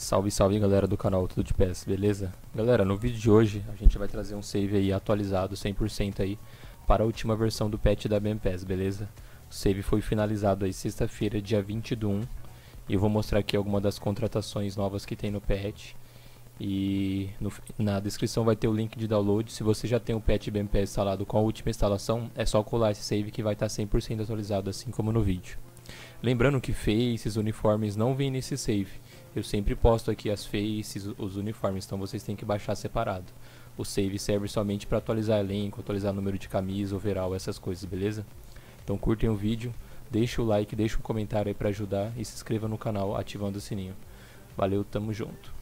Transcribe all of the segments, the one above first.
Salve, salve galera do canal Tudo De PES, beleza? Galera, no vídeo de hoje a gente vai trazer um save aí atualizado 100% aí para a última versão do patch da BMPES, beleza? O save foi finalizado aí sexta-feira, dia 20/1, e eu vou mostrar aqui algumas das contratações novas que tem no patch. E na descrição vai ter o link de download. Se você já tem o patch BMPES instalado com a última instalação, é só colar esse save que vai estar 100% atualizado, assim como no vídeo. Lembrando que faces, uniformes não vêm nesse save. Eu sempre posto aqui as faces, os uniformes, então vocês têm que baixar separado. O save serve somente para atualizar elenco, atualizar número de camisa, overall, essas coisas, beleza? Então curtem o vídeo, deixa o like, deixa um comentário aí para ajudar e se inscreva no canal ativando o sininho. Valeu, tamo junto!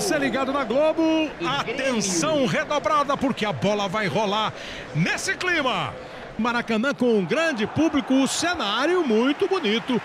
você ligado na Globo, atenção redobrada, porque a bola vai rolar nesse clima. Maracanã com um grande público, um cenário muito bonito.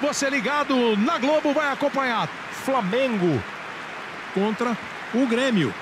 Você ligado na Globo vai acompanhar Flamengo contra o Grêmio.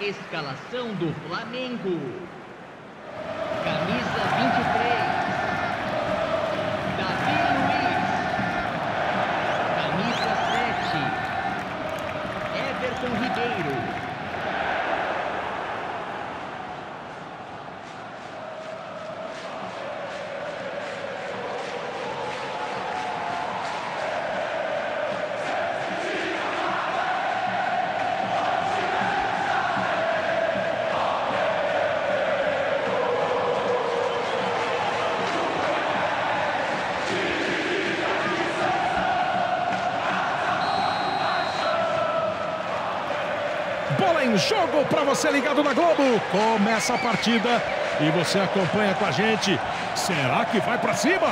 Escalação do Flamengo. Camisa 23. David Luiz. Camisa 7. Everton Ribeiro. Bola em jogo para você ligado na Globo. Começa a partida e você acompanha com a gente. Será que vai para cima?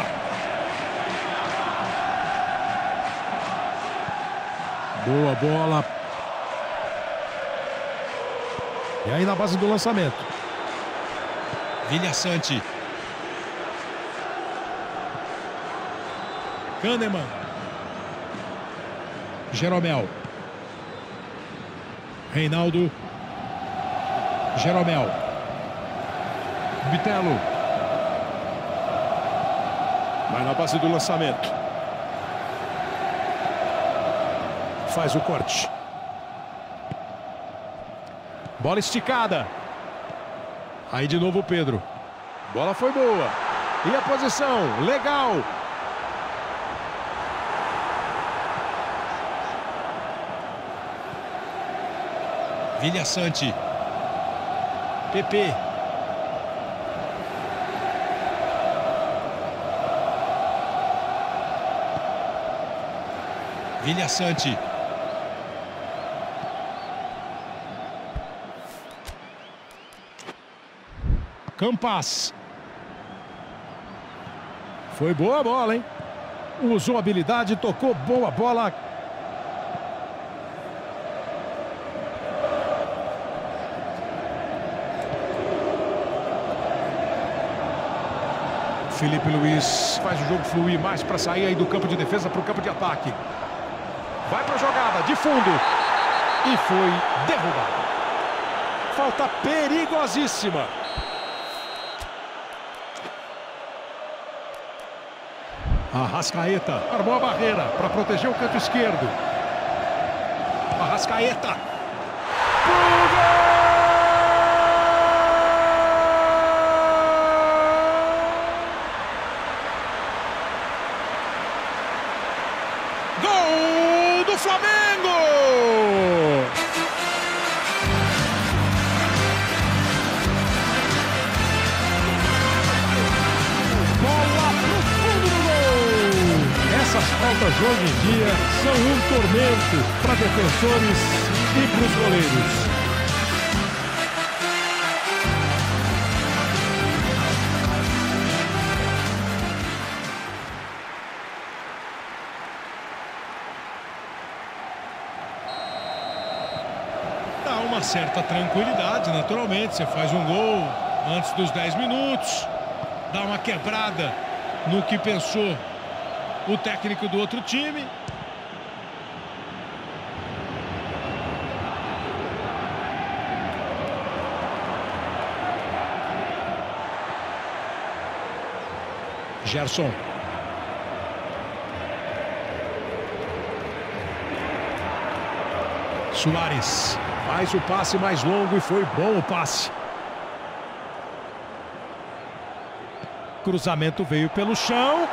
Boa bola. E aí na base do lançamento. Vilhaçante. Kahneman. Jeromel. Reinaldo, Jeromel, Vitello, vai na base do lançamento, faz o corte, bola esticada, aí de novo o Pedro, bola foi boa, e a posição, legal. Vilha Santi, Pepê, Vilha Santi, Campas, foi boa a bola, hein? Usou habilidade, tocou boa bola. Felipe Luiz faz o jogo fluir mais para sair aí do campo de defesa para o campo de ataque. Vai para a jogada de fundo. E foi derrubado. Falta perigosíssima. Arrascaeta armou a barreira para proteger o canto esquerdo. Arrascaeta. Gol do Flamengo! Bola pro fundo do gol! Essas faltas hoje em dia são um tormento para defensores e para os goleiros. Uma certa tranquilidade, naturalmente, você faz um gol antes dos 10 minutos, dá uma quebrada no que pensou o técnico do outro time. Gerson. Suárez. Faz o passe mais longo e foi bom o passe. Cruzamento veio pelo chão.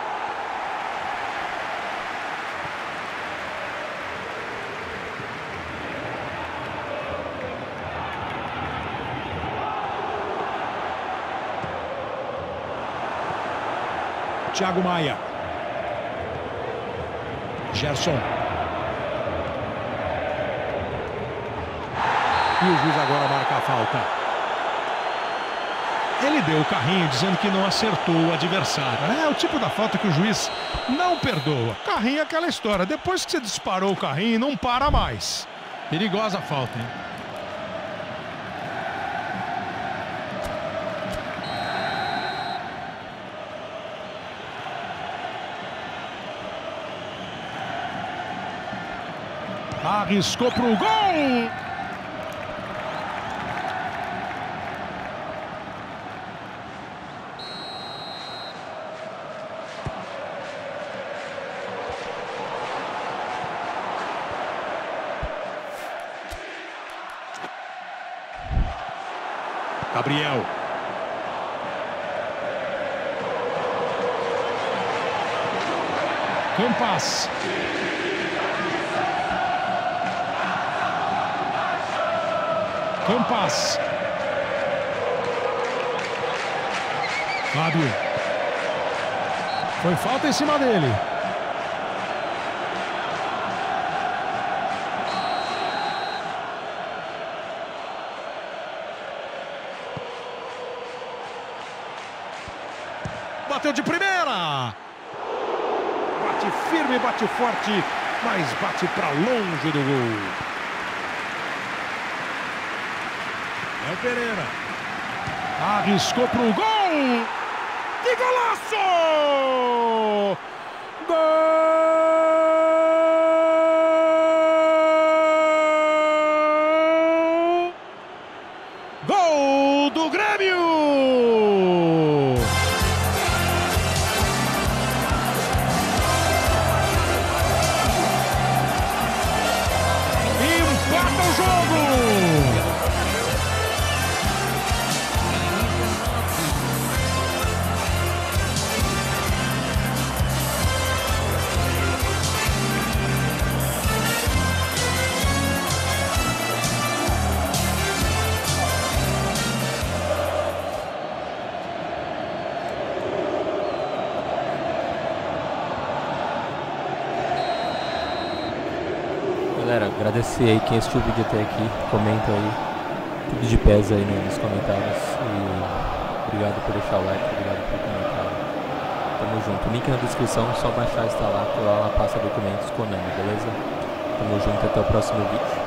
Thiago Maia. Gerson. E o juiz agora marca a falta. Ele deu o carrinho dizendo que não acertou o adversário. É o tipo da falta que o juiz não perdoa. Carrinho é aquela história. Depois que você disparou o carrinho, não para mais. Perigosa a falta, hein? Arriscou pro gol! Gabriel. Campas. Campas. Fábio. Foi falta em cima dele. Bateu de primeira. Bate firme, bate forte, mas bate para longe do gol. É o Pereira. Arriscou pro gol. Que golaço! Gol! Gol do Grêmio! Empata o jogo! Galera, agradecer aí quem assistiu o vídeo até aqui, comenta aí, tudo de pés aí nos comentários e obrigado por deixar o like, obrigado por comentar, tamo junto, link na descrição, só baixar, instalar, lá passa documentos Konami, beleza? Tamo junto, até o próximo vídeo.